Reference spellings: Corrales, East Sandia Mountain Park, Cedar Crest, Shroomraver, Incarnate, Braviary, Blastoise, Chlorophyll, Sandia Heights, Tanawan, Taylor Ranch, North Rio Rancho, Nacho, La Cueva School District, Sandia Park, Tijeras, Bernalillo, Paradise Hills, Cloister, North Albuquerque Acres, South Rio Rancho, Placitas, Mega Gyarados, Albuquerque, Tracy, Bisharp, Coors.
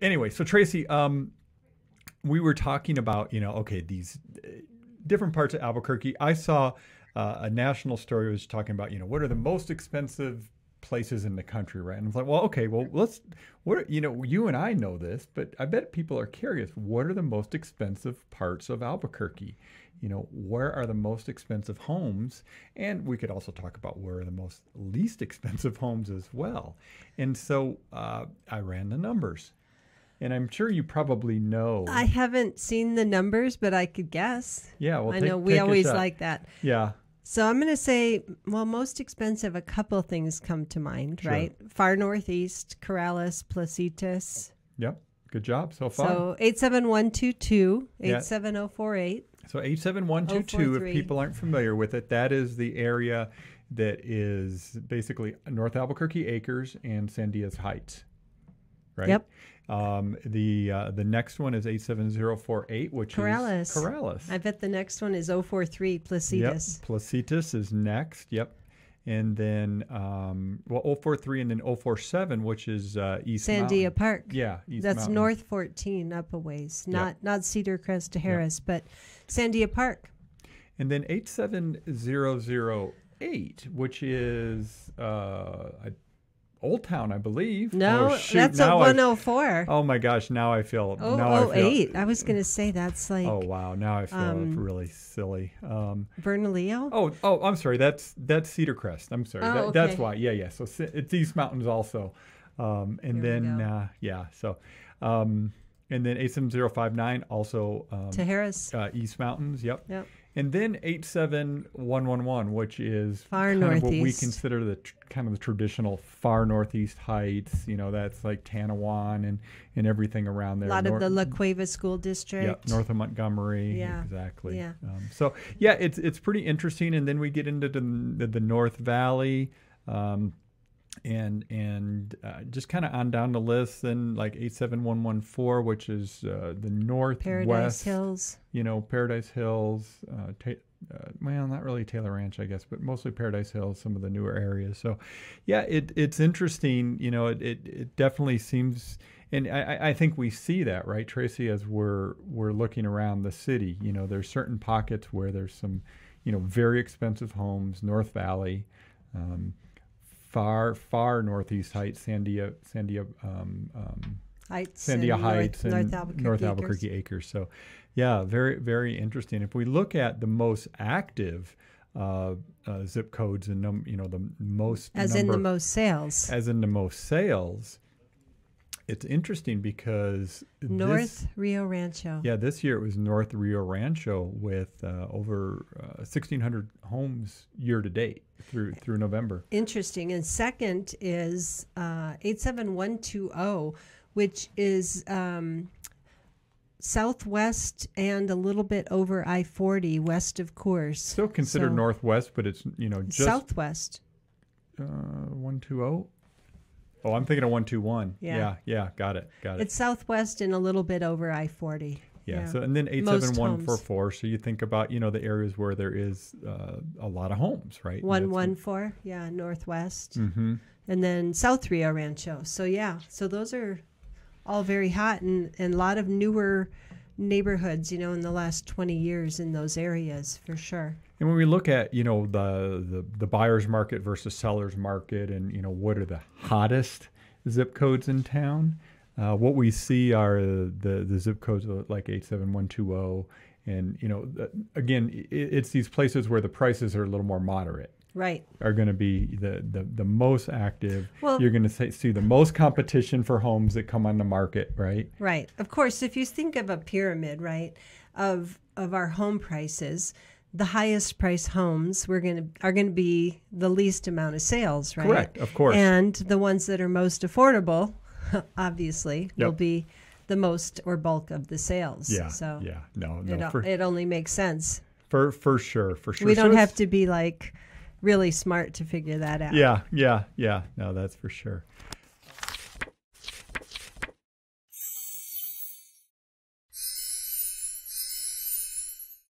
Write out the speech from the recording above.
Anyway, so Tracy, we were talking about, okay, these different parts of Albuquerque. I saw a national story was talking about, what are the most expensive places in the country, right? And I was like, well, okay, well, you and I know this, but I bet people are curious. What are the most expensive parts of Albuquerque? Where are the most expensive homes? And we could also talk about where are the most least expensive homes as well. And so I ran the numbers. And I'm sure you probably know. I haven't seen the numbers, but I could guess. Yeah, well, I know we always like that. Yeah. So I'm going to say, well, most expensive, a couple of things come to mind, sure. Right? Far Northeast, Corrales, Placitas. Yep. Good job so far. So 87122, 87048. So 87122, if people aren't familiar with it, that is the area that is basically North Albuquerque Acres and Sandia Heights, right? Yep. The next one is 87048, which Corrales. Is Corrales. I bet the next one is 043, Placitas. Yep. Placitas is next. Yep. And then, well, 043 and then 047, which is East Sandia Mountain. Park. Yeah. East That's Mountain. North 14 up a ways. Not Cedar Crest, Tijeras, but Sandia Park. And then 87008, which is, Old Town, I believe. No, oh, shoot. That's now a 104. Oh my gosh, now I feel. Oh, now oh I feel, 08. I was going to say that's like. Oh wow, now I feel really silly. Bernalillo. Oh, I'm sorry. That's Cedar Crest. I'm sorry. Oh, okay. That's why. Yeah. So it's these mountains also, and there then yeah. So, and then 87059 also. Tijeras. East Mountains. Yep. Yep. And then 87111, which is far northeast. What we consider the kind of the traditional far northeast heights. That's like Tanawan and everything around there. A lot of the La Cueva School District. Yeah, north of Montgomery. Yeah, exactly. Yeah. So yeah, it's pretty interesting. And then we get into the North Valley, and just kind of on down the list. Then like 87114, which is the northwest. Paradise Hills. Paradise Hills, well, not really Taylor Ranch, I guess, but mostly Paradise Hills, some of the newer areas. So, yeah, it's interesting. It definitely seems, and I think we see that, right, Tracy, as we're looking around the city. There's certain pockets where there's some, very expensive homes, North Valley, far northeast heights, Sandia Heights, and North Albuquerque Acres. So, yeah, very, very interesting. If we look at the most active zip codes and the most as in the most sales, it's interesting because North Rio Rancho. Yeah, this year it was North Rio Rancho with over 1,600 homes year to date through November. Interesting. And second is 87120. Which is southwest and a little bit over I-40 west of Coors. Still considered northwest, but it's just southwest. 120. Oh, I'm thinking of 121. Yeah, got it. It's southwest and a little bit over I-40. Yeah. So and then 87144. So you think about the areas where there is a lot of homes, right? 114. Yeah, northwest. Mm-hmm. And then South Rio Rancho. So yeah. So those are all very hot and a lot of newer neighborhoods, in the last 20 years in those areas for sure. And when we look at, the buyer's market versus seller's market and, what are the hottest zip codes in town, what we see are the zip codes like 87120. And, again, it's these places where the prices are a little more moderate. Right. Are going to be the most active. Well, you're going to see the most competition for homes that come on the market, right? Right. Of course, if you think of a pyramid, right, of our home prices, the highest price homes are going to be the least amount of sales, right? Correct, of course. And the ones that are most affordable, obviously, will be the most or bulk of the sales. Yeah. So yeah. No. It only makes sense. For sure. We don't have to be like really smart to figure that out. Yeah, no, that's for sure.